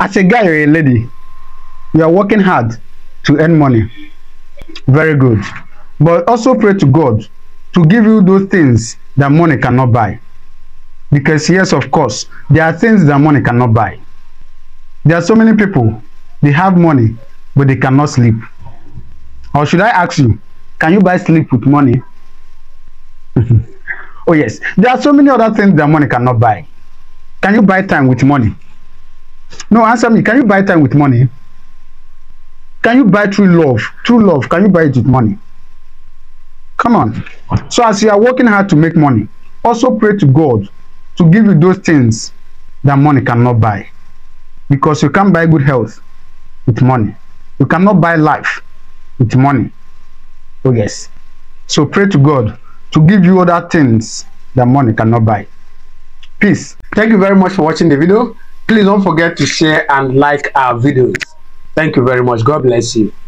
As a guy or a lady, you are working hard to earn money. Very good. But also pray to God to give you those things that money cannot buy. Because yes, of course, there are things that money cannot buy. There are so many people, they have money, but they cannot sleep. Or should I ask you, can you buy sleep with money? Oh yes, there are so many other things that money cannot buy. Can you buy time with money? No, answer me, can you buy time with money? Can you buy true love? True love, can you buy it with money? Come on. So as you are working hard to make money, also pray to God to give you those things that money cannot buy. Because you can't buy good health with money. You cannot buy life with money. Oh yes. So pray to God to give you other things that money cannot buy. Peace. Thank you very much for watching the video. Please don't forget to share and like our videos. Thank you very much. God bless you.